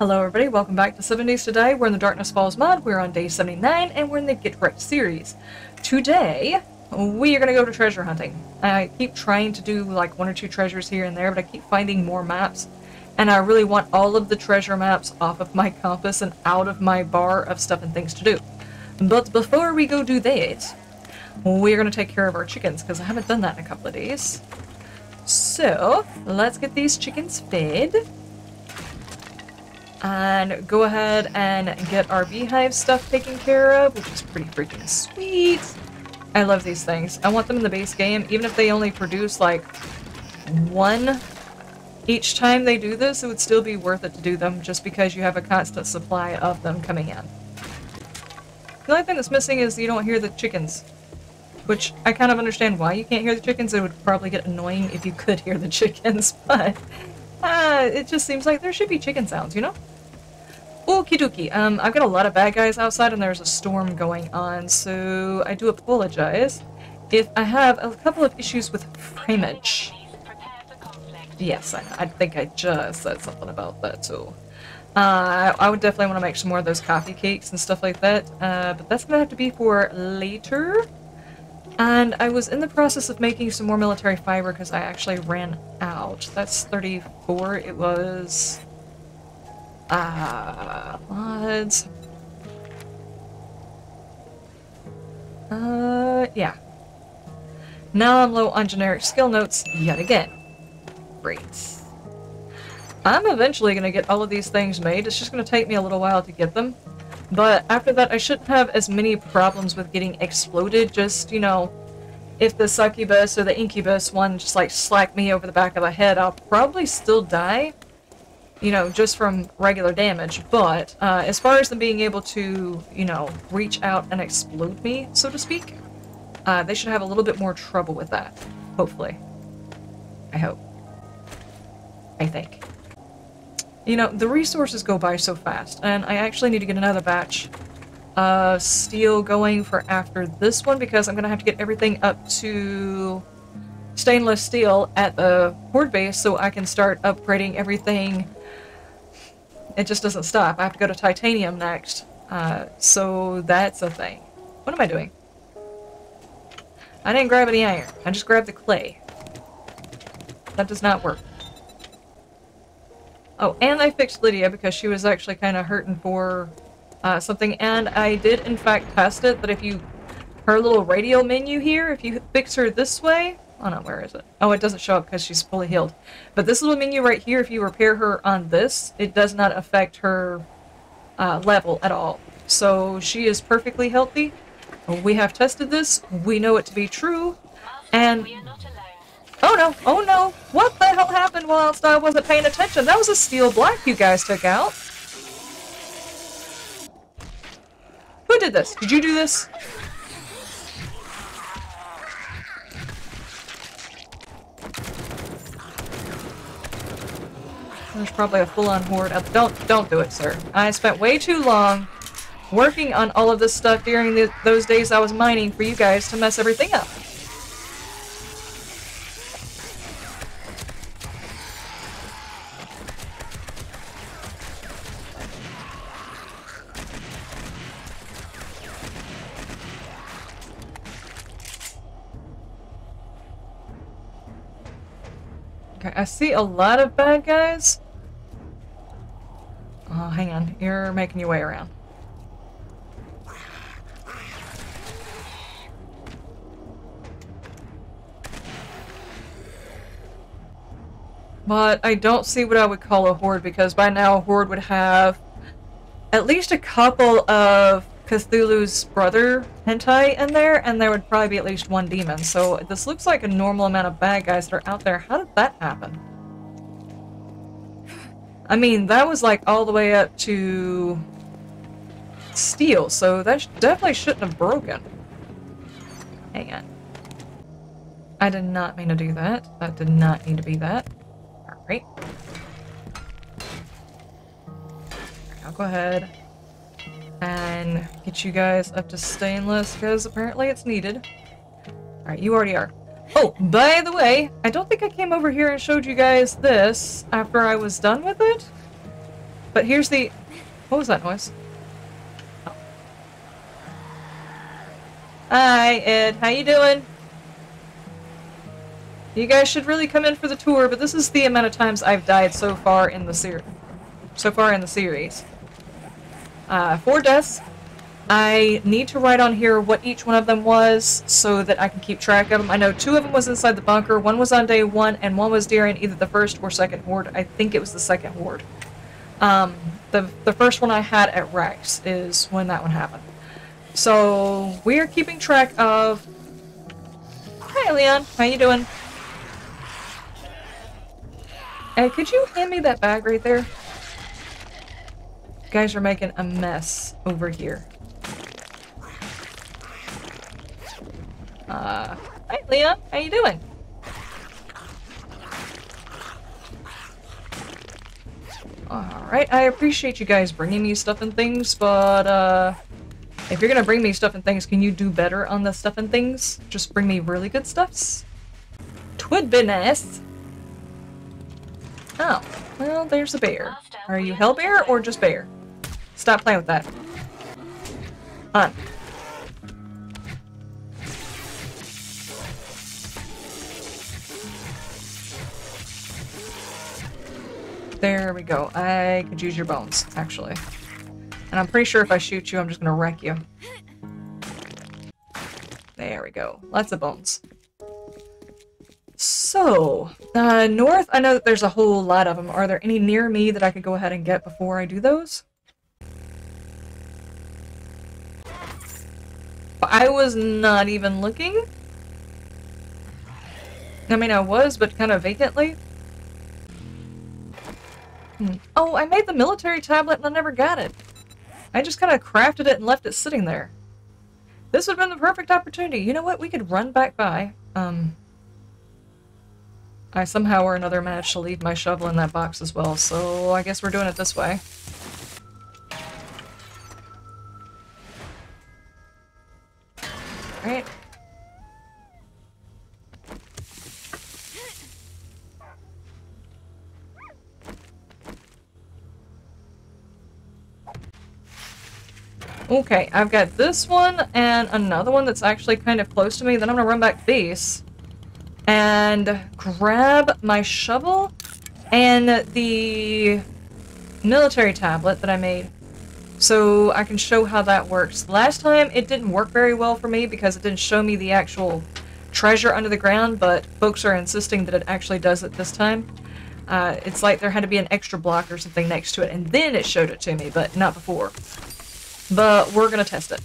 Hello everybody, welcome back to 7 Days to Die. We're in the Darkness Falls mod, we're on day 79, and we're in the Get Rich series. Today, we are going to go to treasure hunting. I keep trying to do like one or two treasures here and there, but I keep finding more maps. And I really want all of the treasure maps off of my compass and out of my bar of stuff and things to do. But before we go do that, we're going to take care of our chickens, because I haven't done that in a couple of days. So, let's get these chickens fed. And go ahead and get our beehive stuff taken care of, which is pretty freaking sweet. I love these things. I want them in the base game, even if they only produce like one each time they do this. It would still be worth it to do them just because you have a constant supply of them coming in. The only thing that's missing is you don't hear the chickens, which I kind of understand why you can't hear the chickens. It would probably get annoying if you could hear the chickens, but it just seems like there should be chicken sounds, you know? Okie dokie. I've got a lot of bad guys outside and there's a storm going on, so I do apologize if I have a couple of issues with framage. Yes, I think I just said something about that too. I would definitely want to make some more of those coffee cakes and stuff like that, but that's going to have to be for later. And I was in the process of making some more military fiber because I actually ran out. That's 34. It was... mods. Yeah. Now I'm low on generic skill notes yet again. Great. I'm eventually going to get all of these things made. It's just going to take me a little while to get them. But after that, I shouldn't have as many problems with getting exploded. Just, you know, if the succubus or the incubus one just, like, slacked me over the back of the head, I'll probably still die, you know, just from regular damage. But as far as them being able to, you know, reach out and explode me, so to speak, they should have a little bit more trouble with that, hopefully. I hope. I think. You know, the resources go by so fast, and I actually need to get another batch of steel going for after this one because I'm going to have to get everything up to stainless steel at the horde base so I can start upgrading everything. It just doesn't stop. I have to go to titanium next, so that's a thing. What am I doing? I didn't grab any iron. I just grabbed the clay. That does not work. Oh, and I fixed Lydia because she was actually kind of hurting for something, and I did in fact test it, that if you, her little radial menu here, if you fix her this way, oh no, where is it? Oh, it doesn't show up because she's fully healed. But this little menu right here, if you repair her on this, it does not affect her level at all. So she is perfectly healthy. We have tested this, we know it to be true, and... Oh no, oh no! What the hell happened whilst I wasn't paying attention? That was a steel block you guys took out. Who did this? Did you do this? There's probably a full-on horde up. Don't do it, sir. I spent way too long working on all of this stuff during those days I was mining for you guys to mess everything up. I see a lot of bad guys. Oh, hang on. You're making your way around. But I don't see what I would call a horde, because by now a horde would have at least a couple of Cthulhu's brother hentai in there, and there would probably be at least one demon. So this looks like a normal amount of bad guys that are out there. How did that happen? I mean, that was like all the way up to steel, so that definitely shouldn't have broken. Hang on. I did not mean to do that. That did not need to be that. Alright. I'll go ahead and get you guys up to stainless because apparently it's needed. Alright, you already are. Oh, by the way, I don't think I came over here and showed you guys this after I was done with it. But here's the... What was that noise? Oh. Hi, Ed. How you doing? You guys should really come in for the tour, but this is the amount of times I've died so far in the series. Four deaths. I need to write on here what each one of them was so that I can keep track of them. I know two of them was inside the bunker, one was on day one, and one was during either the first or second horde. I think it was the second horde. The first one I had at Rex is when that one happened. So we are keeping track of... Hi, Leon. How you doing? Hey, could you hand me that bag right there? You guys are making a mess over here. Hi, Leon. How you doing? Alright, I appreciate you guys bringing me stuff and things, but, if you're gonna bring me stuff and things, can you do better on the stuff and things? Just bring me really good stuffs? 'Twould be nice! Oh, well, there's a bear. Are you Hellbear or just bear? Stop playing with that. On. There we go. I could use your bones, actually. And I'm pretty sure if I shoot you, I'm just gonna wreck you. There we go. Lots of bones. So, north, I know that there's a whole lot of them. Are there any near me that I could go ahead and get before I do those? I was not even looking. I mean, I was, but kind of vacantly. Oh, I made the military tablet and I never got it. I just kind of crafted it and left it sitting there. This would have been the perfect opportunity. You know what? We could run back by. I somehow or another managed to leave my shovel in that box as well, so I guess we're doing it this way. Alright. Okay, I've got this one and another one that's actually kind of close to me. Then I'm gonna run back these and grab my shovel and the military tablet that I made so I can show how that works. Last time it didn't work very well for me because it didn't show me the actual treasure under the ground, but folks are insisting that it actually does it this time. It's like there had to be an extra block or something next to it and then it showed it to me, but not before. But we're gonna test it.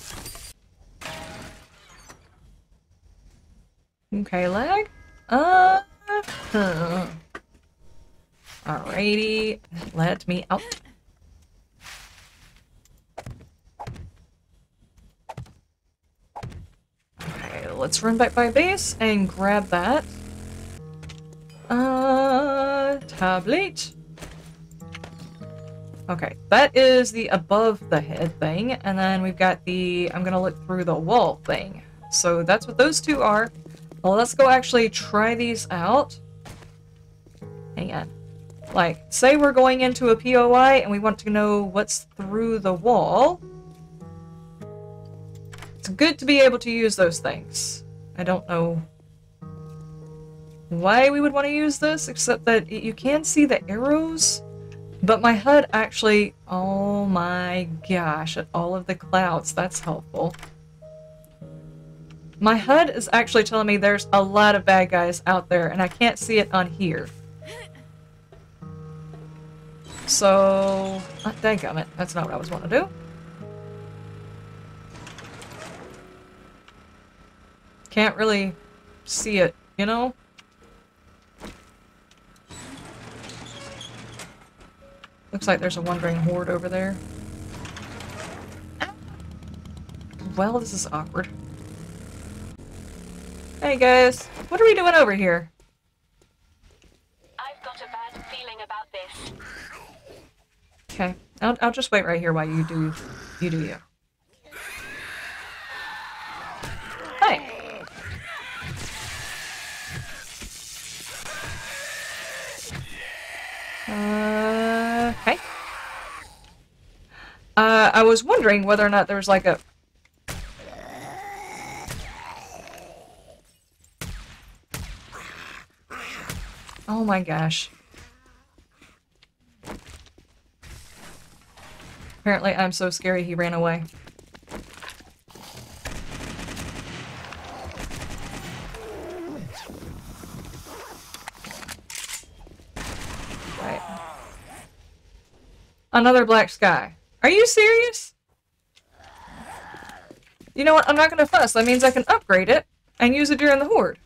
Okay, lag. Alrighty, let me out. Okay, let's run back by base and grab that. Tablet. Okay, that is the above the head thing, and then we've got the I'm gonna look through the wall thing. So that's what those two are. Well, let's go actually try these out. Hang on. Like, say we're going into a POI and we want to know what's through the wall. It's good to be able to use those things. I don't know why we would want to use this, except that you can see the arrows. But my HUD actually... Oh my gosh, at all of the clouds. That's helpful. My HUD is actually telling me there's a lot of bad guys out there, and I can't see it on here. So... Oh, dadgummit. That's not what I was wanting to do. Can't really see it, you know? Looks like there's a wandering horde over there. Well, this is awkward. Hey guys, what are we doing over here? I've got a bad feeling about this. Okay, I'll just wait right here while you do you. Hey. Okay. I was wondering whether or not there was like a... Oh my gosh. Apparently I'm so scary he ran away. Right. Another black sky. Are you serious? You know what? I'm not gonna fuss. That means I can upgrade it and use it during the horde.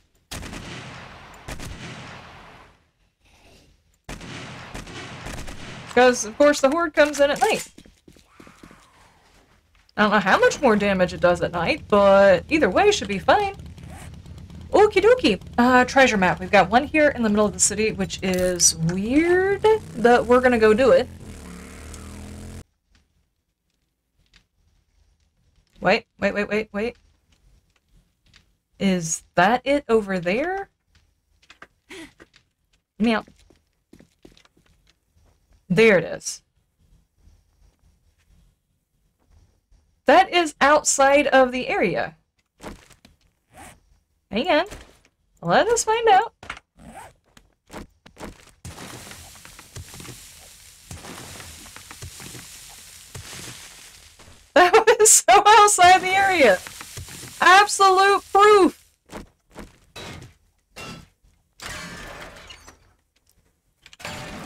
Because, of course, the horde comes in at night. I don't know how much more damage it does at night, but either way should be fine. Okie dokie. Treasure map. We've got one here in the middle of the city, which is weird, but we're gonna go do it. Wait, wait, wait, wait, wait. Is that it over there? Meow. There it is. That is outside of the area. Hang on. Let us find out. That was so outside the area. Absolute proof.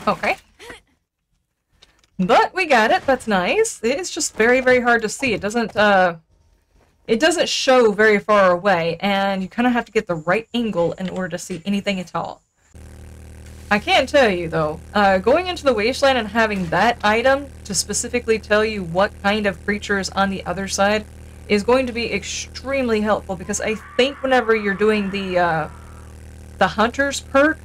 Okay. But we got it. That's nice. It's just very, very hard to see. It doesn't show very far away, and you kind of have to get the right angle in order to see anything at all. I can tell you though, going into the wasteland and having that item to specifically tell you what kind of creature is on the other side is going to be extremely helpful, because I think whenever you're doing the hunter's perk,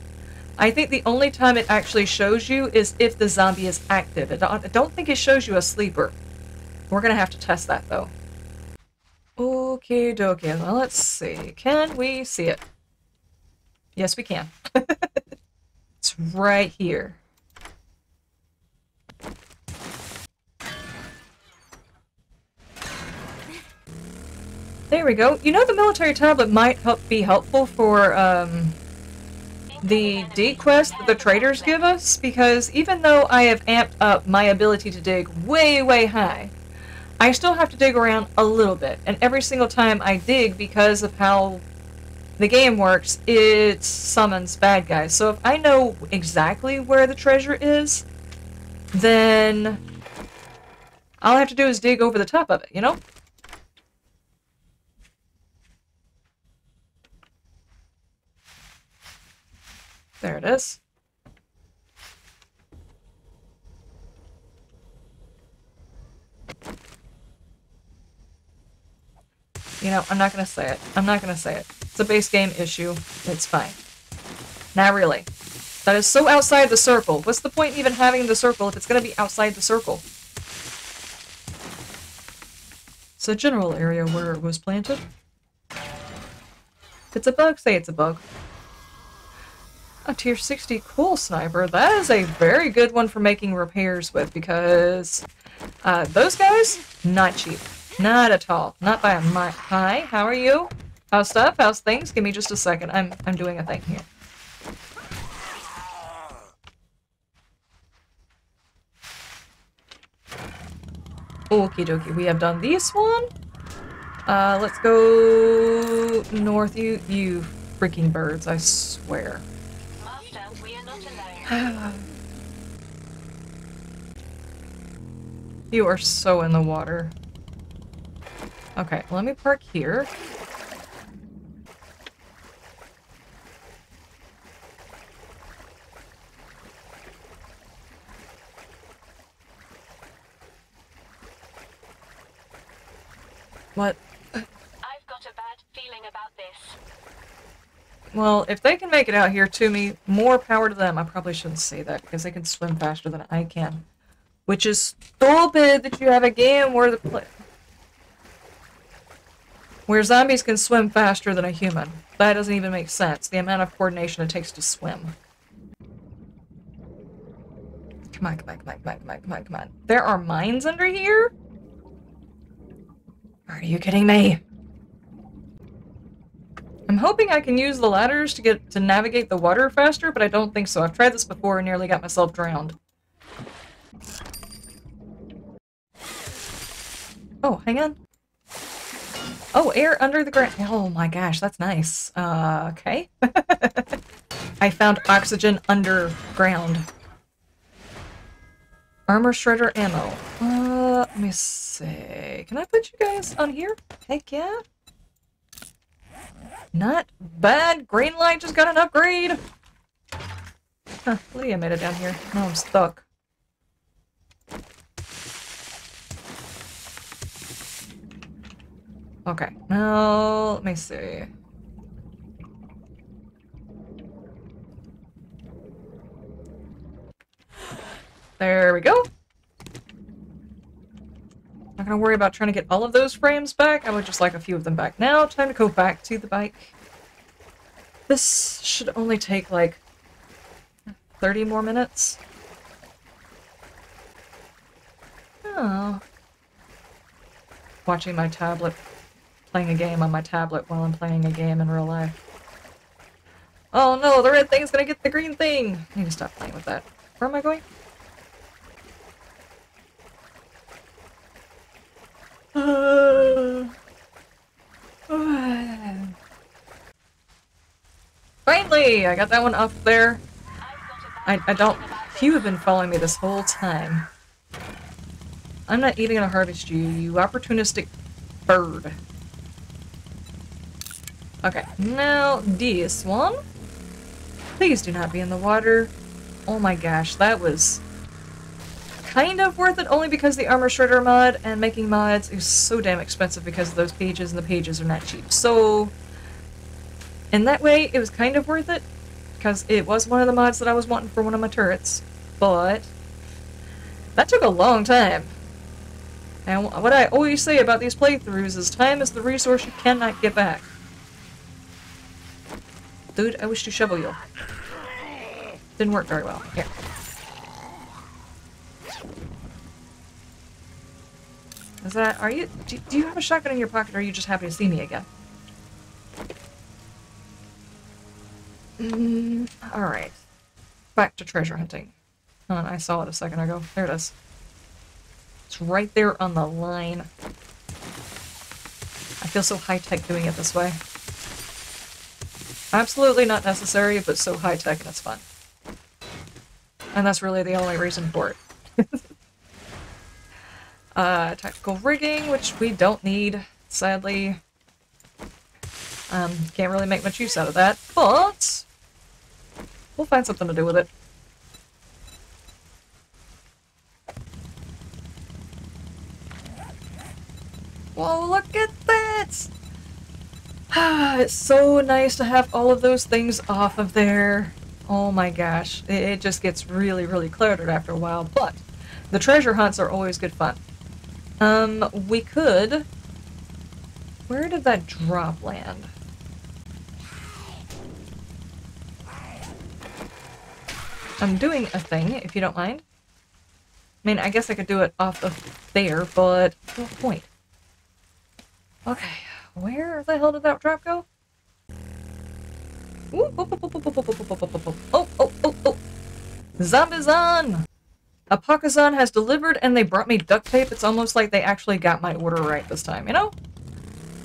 I think the only time it actually shows you is if the zombie is active. I don't think it shows you a sleeper. We're gonna have to test that though. Okie dokie, well let's see. Can we see it? Yes we can. It's right here. There we go. You know, the military tablet might be helpful for the dig quest that the traders give us, because even though I have amped up my ability to dig way, way high, I still have to dig around a little bit. And every single time I dig, because of how the game works, it summons bad guys. So if I know exactly where the treasure is, then all I have to do is dig over the top of it, you know? There it is. You know, I'm not gonna say it. I'm not gonna say it. It's a base game issue. It's fine. Not really. That is so outside the circle. What's the point in even having the circle if it's gonna be outside the circle? It's a general area where it was planted. If it's a bug, say it's a bug. A tier 60 cool sniper. That is a very good one for making repairs with, because those guys, not cheap. Not at all. Not by a mile. Hi, how are you? How's stuff? How's things? Give me just a second. I'm doing a thing here. Okie dokie. We have done this one. Let's go north. You freaking birds, I swear. You are so in the water. Okay, let me park here. What? I've got a bad feeling about this. Well, if they can make it out here to me, more power to them. I probably shouldn't say that, because they can swim faster than I can. Which is stupid that you have a game where the where zombies can swim faster than a human. That doesn't even make sense. The amount of coordination it takes to swim. Come on, come on, come on, come on, come on, come on, come on. There are mines under here? Are you kidding me? I'm hoping I can use the ladders to get to navigate the water faster, but I don't think so. I've tried this before and nearly got myself drowned. Oh, hang on. Oh, air under the ground. Oh my gosh, that's nice. Okay. I found oxygen underground. Armor shredder ammo. Let me see. Can I put you guys on here? Heck yeah. Not bad. Green light just got an upgrade. Huh, Leah made it down here. Now I'm stuck. Okay, now let me see. There we go. Not gonna worry about trying to get all of those frames back. I would just like a few of them back now. Time to go back to the bike. This should only take like 30 more minutes. Oh. Watching my tablet. Playing a game on my tablet while I'm playing a game in real life. Oh no, the red thing's gonna get the green thing! I need to stop playing with that. Where am I going? Finally! I got that one up there. I don't... You have been following me this whole time. I'm not even gonna harvest you, you opportunistic bird. Okay, now this one. Please do not be in the water. Oh my gosh, that was kind of worth it only because the armor shredder mod and making mods is so damn expensive because of those pages, and the pages are not cheap. So, in that way, it was kind of worth it because it was one of the mods that I was wanting for one of my turrets, but that took a long time. And what I always say about these playthroughs is time is the resource you cannot get back. Dude, I wish to shovel you. Didn't work very well. Here. Is that... Are you... Do you have a shotgun in your pocket, or are you just happy to see me again? Alright. Back to treasure hunting. Hold on, I saw it a second ago. There it is. It's right there on the line. I feel so high-tech doing it this way. Absolutely not necessary, but so high-tech and it's fun. And that's really the only reason for it. Tactical rigging, which we don't need, sadly. Can't really make much use out of that, but we'll find something to do with it. Whoa, look at that! It's so nice to have all of those things off of there. Oh my gosh. It just gets really, really cluttered after a while, but the treasure hunts are always good fun. We could... Where did that drop land? I'm doing a thing, if you don't mind. I mean, I guess I could do it off of there, but no point. Okay. Where the hell did that drop go? Ooh, oh, oh, oh, oh! Zombizon! Apocazon has delivered and they brought me duct tape. It's almost like they actually got my order right this time, you know?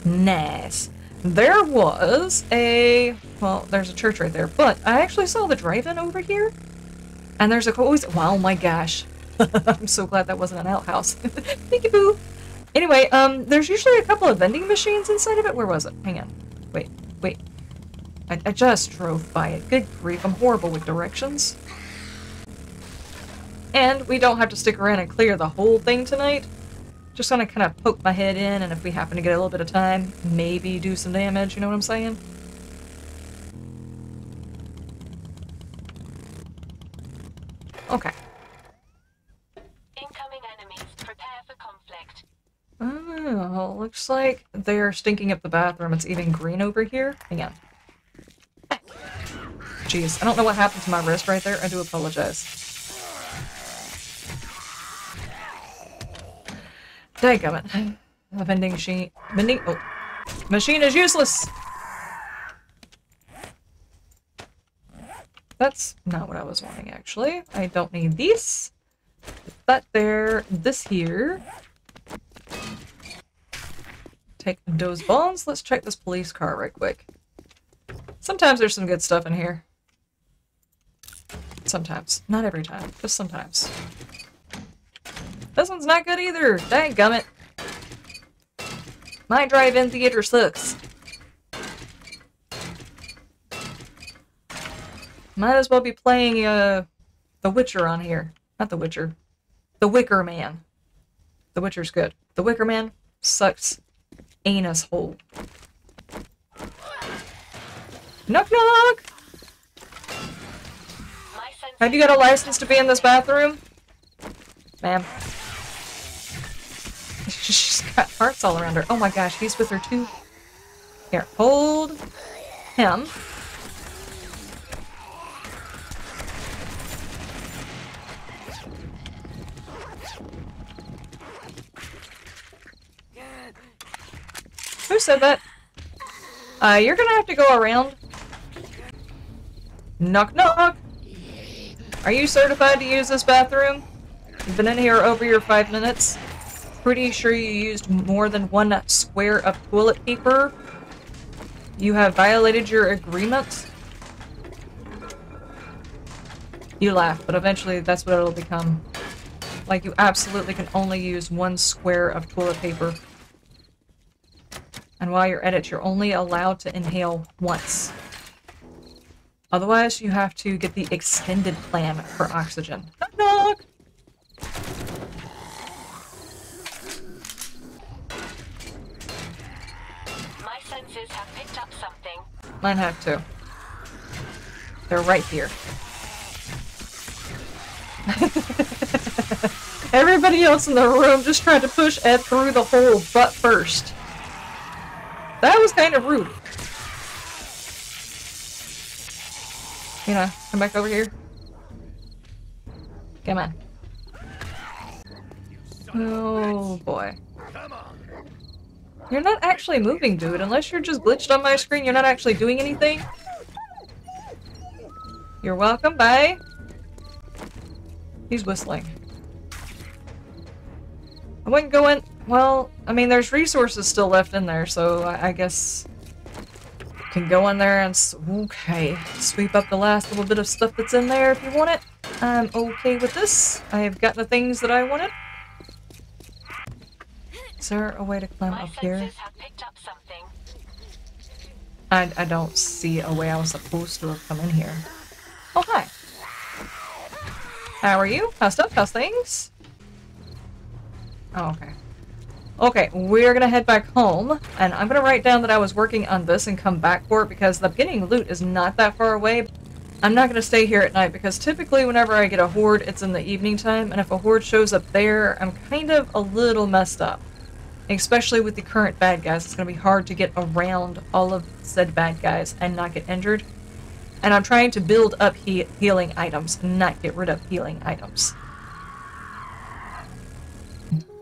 Nice. There was a... Well, there's a church right there, but I actually saw the drive-in over here. And there's a... Wow, my gosh. I'm so glad that wasn't an outhouse. Peekaboo! Anyway, there's usually a couple of vending machines inside of it. Where was it? Hang on. Wait, wait. I just drove by it. Good grief, I'm horrible with directions. And we don't have to stick around and clear the whole thing tonight. Just gonna kind of poke my head in, and if we happen to get a little bit of time, maybe do some damage, you know what I'm saying? Okay. Oh, looks like they're stinking up the bathroom. It's even green over here. Hang on. Jeez, I don't know what happened to my wrist right there. I do apologize. Dadgummit. A vending machine. Vending. Oh. Machine is useless! That's not what I was wanting, actually. I don't need these. But they're this here. Take those bones. Let's check this police car right quick. Sometimes there's some good stuff in here. Sometimes. Not every time. Just sometimes. This one's not good either! Dadgummit! My drive-in theater sucks. Might as well be playing The Witcher on here. Not The Witcher. The Wicker Man. The Witcher's good. The Wicker Man sucks anus hole. Knock knock! Have you got a license to be in this bathroom? Ma'am. She's got hearts all around her. Oh my gosh, he's with her too. Here, hold him. Who said that? You're gonna have to go around. Knock knock! Are you certified to use this bathroom? You've been in here over your 5 minutes. Pretty sure you used more than one square of toilet paper. You have violated your agreement. You laugh, but eventually that's what it'll become. Like, you absolutely can only use one square of toilet paper. And while you're at it, you're only allowed to inhale once. Otherwise, you have to get the extended plan for oxygen. Knock, knock! Have picked up something. Mine have too. They're right here. Everybody else in the room just tried to push Ed through the hole butt first. That was kind of rude. You know, come back over here. Come on. Oh boy. Come on. You're not actually moving, dude. Unless you're just glitched on my screen, you're not actually doing anything. You're welcome, bye. He's whistling. I wouldn't go in... Well, I mean, there's resources still left in there, so I guess... You can go in there and... Okay. Sweep up the last little bit of stuff that's in there if you want it. I'm okay with this. I have got the things that I wanted. Is there a way to climb up here? I don't see a way. I was supposed to have come in here. Oh, hi. How are you? How's stuff? How's things? Oh, okay. Okay, we're gonna head back home, and I'm gonna write down that I was working on this and come back for it because the beginning loot is not that far away. I'm not gonna stay here at night because typically whenever I get a horde, it's in the evening time, and if a horde shows up there, I'm kind of a little messed up. Especially with the current bad guys, it's going to be hard to get around all of said bad guys and not get injured. And I'm trying to build up healing items and not get rid of healing items.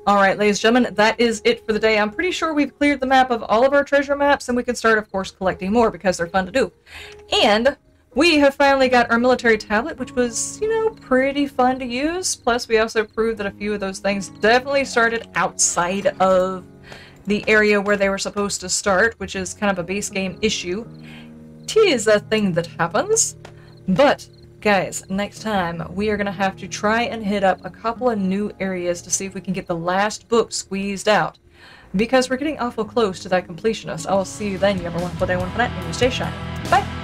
Alright, ladies and gentlemen, that is it for the day. I'm pretty sure we've cleared the map of all of our treasure maps, and we can start, of course, collecting more because they're fun to do. And we have finally got our military tablet, which was, you know, pretty fun to use. Plus, we also proved that a few of those things definitely started outside of the area where they were supposed to start, which is kind of a base game issue. Tis a thing that happens. But, guys, next time we are going to have to try and hit up a couple of new areas to see if we can get the last book squeezed out. Because we're getting awful close to that completionist. I will see you then. You have a wonderful day, wonderful night, and you stay shy. Bye!